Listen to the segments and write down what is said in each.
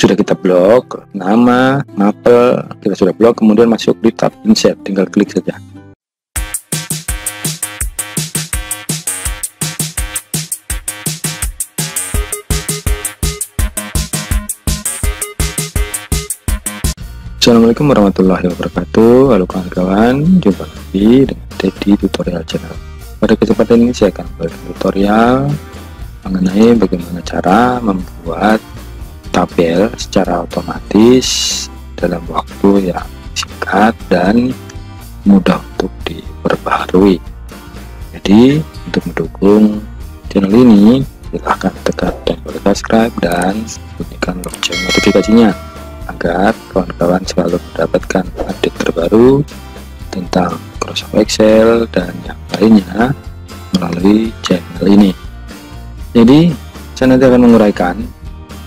sudah kita blok, nama, mapel, kita sudah blok, kemudian masuk di tab insert, tinggal klik saja. Assalamualaikum warahmatullahi wabarakatuh. Halo kawan-kawan, jumpa lagi dengan Dedi Tutorial Channel. Pada kesempatan ini saya akan membuat tutorial mengenai bagaimana cara membuat tabel secara otomatis dalam waktu yang singkat dan mudah untuk diperbaharui. Jadi untuk mendukung channel ini silahkan tekan tombol subscribe dan bunyikan lonceng notifikasinya, agar kawan-kawan selalu mendapatkan update terbaru tentang Microsoft Excel dan yang lainnya melalui channel ini. Jadi saya nanti akan menguraikan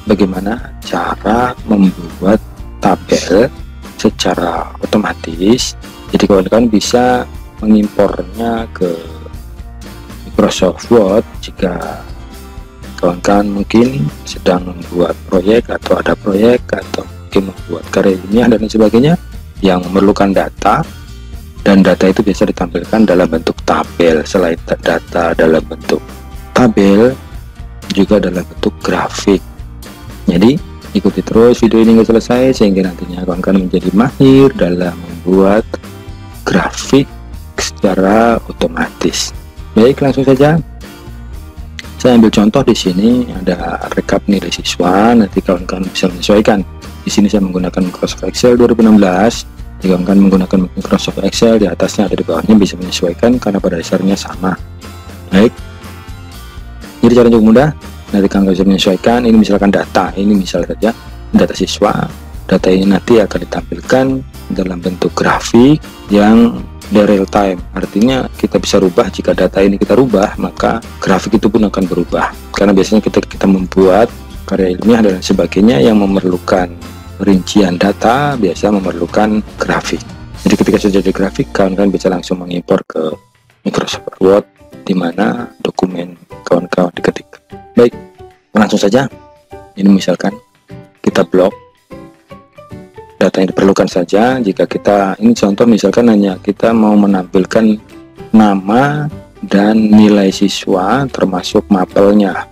bagaimana cara membuat tabel secara otomatis. Jadi kawan-kawan bisa mengimpornya ke Microsoft Word jika kawan-kawan mungkin sedang membuat proyek atau ada proyek atau membuat karya ilmiah dan sebagainya yang memerlukan data, dan data itu biasa ditampilkan dalam bentuk tabel. Selain data dalam bentuk tabel, juga dalam bentuk grafik. Jadi ikuti terus video ini hingga selesai sehingga nantinya kawan-kawan menjadi mahir dalam membuat grafik secara otomatis. Baik, langsung saja saya ambil contoh. Di sini ada rekap nilai siswa, nanti kawan-kawan bisa menyesuaikan. Di sini saya menggunakan Microsoft Excel 2016. Jika kawan menggunakan Microsoft Excel, di atasnya ada, di bawahnya bisa menyesuaikan karena pada dasarnya sama. Baik, jadi cara cukup mudah. Nanti kawan bisa menyesuaikan. Ini misalkan data, ini misalnya saja data siswa. Data ini nanti akan ditampilkan dalam bentuk grafik yang real time. Artinya kita bisa rubah. Jika data ini kita rubah, maka grafik itu pun akan berubah. Karena biasanya kita membuat karya ilmiah dan sebagainya yang memerlukan rincian data, biasa memerlukan grafik. Jadi ketika sudah jadi grafik, kawan-kawan bisa langsung mengimpor ke Microsoft Word di mana dokumen kawan-kawan diketik. Baik, langsung saja. Ini misalkan kita blok data yang diperlukan saja. Jika kita, ini contoh misalkan hanya kita mau menampilkan nama dan nilai siswa termasuk mapelnya.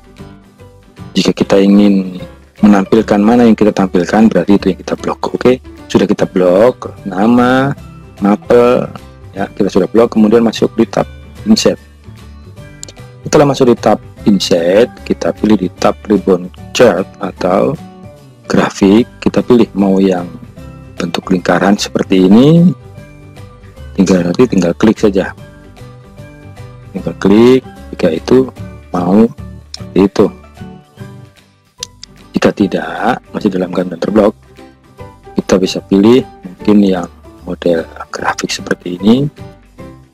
Jika kita ingin menampilkan mana yang kita tampilkan, berarti itu yang kita blok. Oke, sudah kita blok, nama, mapel, ya kita sudah blok, kemudian masuk di tab insert. Setelah masuk di tab insert, kita pilih di tab ribbon chart atau grafik. Kita pilih mau yang bentuk lingkaran seperti ini, tinggal klik saja, tinggal klik. Jika itu mau seperti itu, jika tidak, masih dalam gambar terblok, kita bisa pilih mungkin yang model grafik seperti ini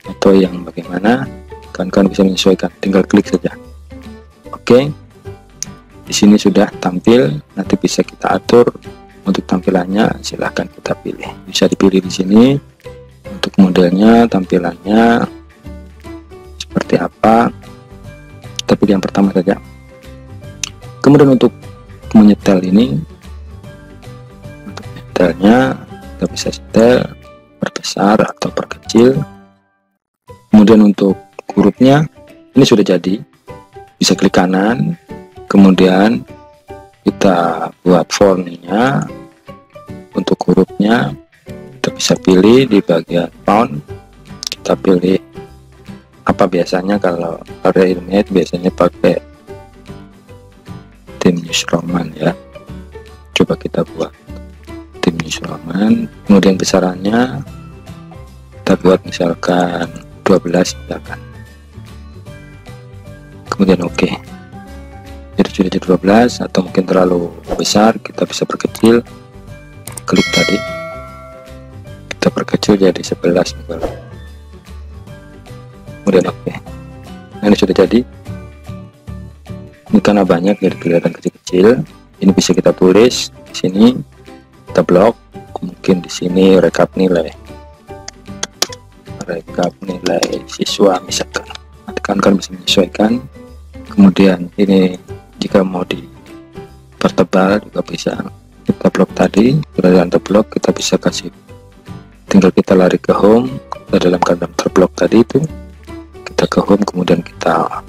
atau yang bagaimana, kawan-kawan bisa menyesuaikan, tinggal klik saja. Oke, di sini sudah tampil. Nanti bisa kita atur untuk tampilannya, silahkan kita pilih. Bisa dipilih di sini untuk modelnya, tampilannya seperti apa. Kita pilih yang pertama saja. Kemudian untuk menyetel ini, untuk detailnya kita bisa setel, perbesar atau perkecil. Kemudian untuk hurufnya, ini sudah jadi, bisa klik kanan, kemudian kita buat fontnya. Untuk hurufnya kita bisa pilih di bagian font, kita pilih apa. Biasanya kalau karya ilmiah biasanya pakai Times Roman ya. Coba kita buat Times Roman. Kemudian besarannya kita buat misalkan 12 misalkan. Kemudian oke. Jadi sudah jadi 12, atau mungkin terlalu besar, kita bisa perkecil. Klik tadi. Kita perkecil jadi 11 misalkan. Kemudian oke. Nah, ini sudah jadi. Ini karena banyak jadi kelihatan kecil-kecil. Ini bisa kita tulis di sini, kita blok. Mungkin di sini rekap nilai siswa misalkan. Tekan-tekan bisa menyesuaikan. Kemudian ini jika mau dipertebal juga bisa, blok tadi, keberadaan terblok kita bisa kasih. Tinggal kita lari ke home, kita dalam kandang terblok tadi itu, kita ke home, kemudian kita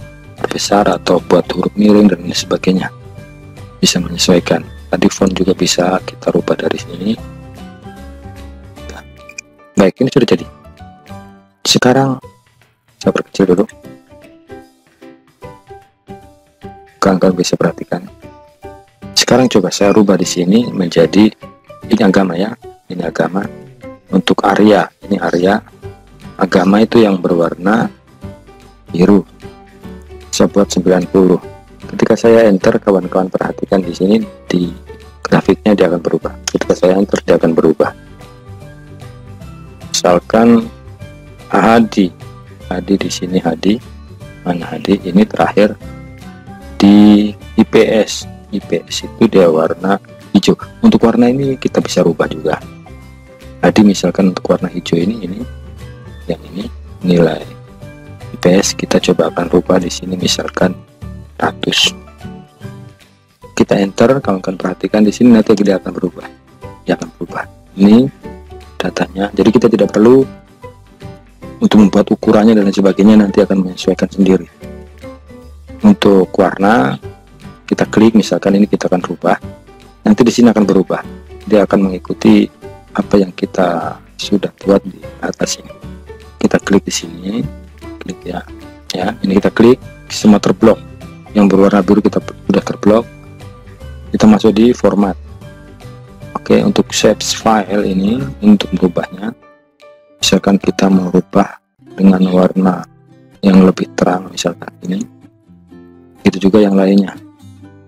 besar atau buat huruf miring dan lain sebagainya, bisa menyesuaikan. Tadi font juga bisa kita rubah dari sini. Nah, baik, ini sudah jadi. Sekarang saya perkecil dulu. Kalian bisa perhatikan. Sekarang coba saya rubah di sini menjadi, ini agama ya, ini agama. Untuk area, ini area. Agama itu yang berwarna biru. Saya buat 90. Ketika saya enter, kawan-kawan perhatikan di sini di grafiknya dia akan berubah. Ketika saya enter dia akan berubah. Misalkan Hadi, Hadi di sini, Hadi mana Hadi? Ini terakhir di IPS, IPS itu dia warna hijau. Untuk warna ini kita bisa rubah juga. Jadi misalkan untuk warna hijau ini yang ini nilai IPS kita coba akan rubah di sini misalkan 100. Kita enter, kalau kalian perhatikan di sini nanti dia akan berubah. Dia akan berubah. Ini datanya. Jadi kita tidak perlu untuk membuat ukurannya dan lain sebagainya, nanti akan menyesuaikan sendiri. Untuk warna kita klik, misalkan ini kita akan rubah, nanti di sini akan berubah, dia akan mengikuti apa yang kita sudah buat di atas ini. Kita klik di sini, klik ya, ini kita klik, semua terblok, yang berwarna biru kita sudah terblok. Kita masuk di format. Oke, untuk shapes file ini untuk merubahnya, misalkan kita merubah dengan warna yang lebih terang, misalkan ini. Itu juga yang lainnya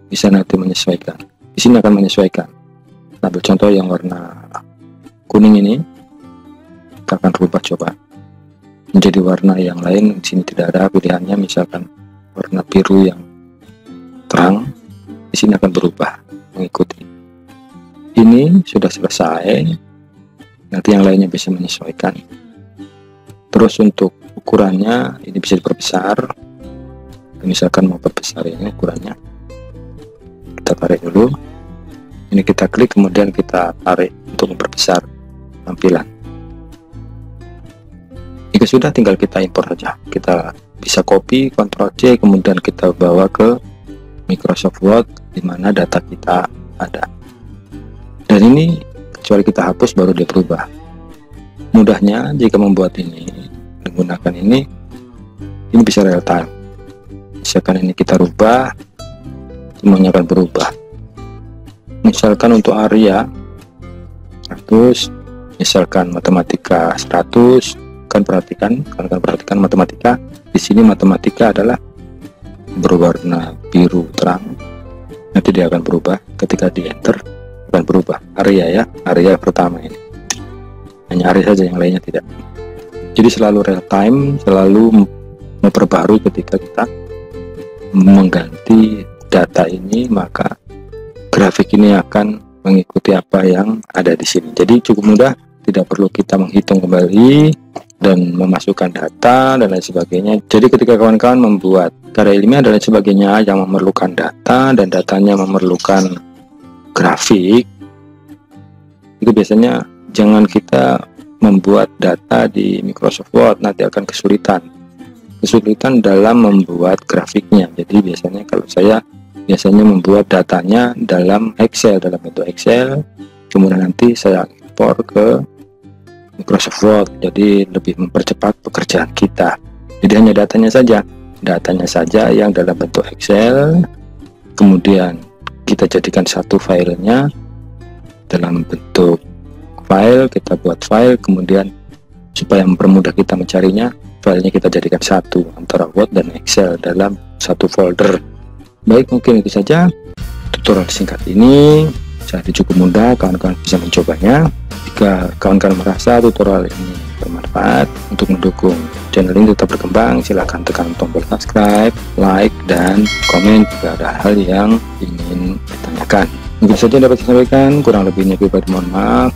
bisa nanti menyesuaikan. Di sini akan menyesuaikan. Ambil contoh yang warna kuning ini, kita akan rubah coba menjadi warna yang lain. Di sini tidak ada pilihannya, misalkan warna biru yang terang, di sini akan berubah mengikuti. Ini sudah selesai. Nanti yang lainnya bisa menyesuaikan. Terus untuk ukurannya ini bisa diperbesar. Misalkan mau perbesar ini ukurannya, kita tarik dulu, ini kita klik, kemudian kita tarik untuk memperbesar tampilan. Jika sudah tinggal kita impor saja. Kita bisa copy, Ctrl+C, kemudian kita bawa ke Microsoft Word di mana data kita ada. Dan ini kecuali kita hapus baru dia berubah. Mudahnya jika membuat ini menggunakan ini bisa real time. Misalkan ini kita rubah, semuanya akan berubah. Misalkan untuk area 100, misalkan matematika 100, kan perhatikan matematika. Di sini matematika adalah berwarna biru terang. Nanti dia akan berubah ketika di enter, akan berubah area ya, area pertama ini. Hanya area saja, yang lainnya tidak. Jadi selalu real time, selalu memperbarui ketika kita mengganti data ini, maka grafik ini akan mengikuti apa yang ada di sini. Jadi cukup mudah, tidak perlu kita menghitung kembali dan memasukkan data dan lain sebagainya. Jadi ketika kawan-kawan membuat karya ilmiah dan lain sebagainya yang memerlukan data dan datanya memerlukan grafik, itu biasanya jangan kita membuat data di Microsoft Word, nanti akan kesulitan dalam membuat grafiknya. Jadi biasanya kalau saya biasanya membuat datanya dalam Excel, dalam bentuk Excel, kemudian nanti saya impor ke Microsoft Word, jadi lebih mempercepat pekerjaan kita. Jadi hanya datanya saja yang dalam bentuk Excel, kemudian kita jadikan satu filenya dalam bentuk file, kita buat file, kemudian supaya mempermudah kita mencarinya, filenya kita jadikan satu antara Word dan Excel dalam satu folder. Baik, mungkin itu saja tutorial singkat ini. Saya cukup mudah, kawan-kawan bisa mencobanya. Jika kawan-kawan merasa tutorial ini bermanfaat untuk mendukung channel ini tetap berkembang, silahkan tekan tombol subscribe, like, dan komen jika ada hal yang ingin ditanyakan. Mungkin saja dapat saya sampaikan, kurang lebihnya pribadi mohon maaf.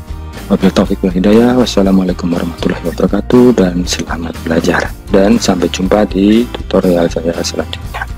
Wabillahi taufiq wal hidayah, wassalamualaikum warahmatullahi wabarakatuh, dan selamat belajar. Dan sampai jumpa di tutorial saya selanjutnya.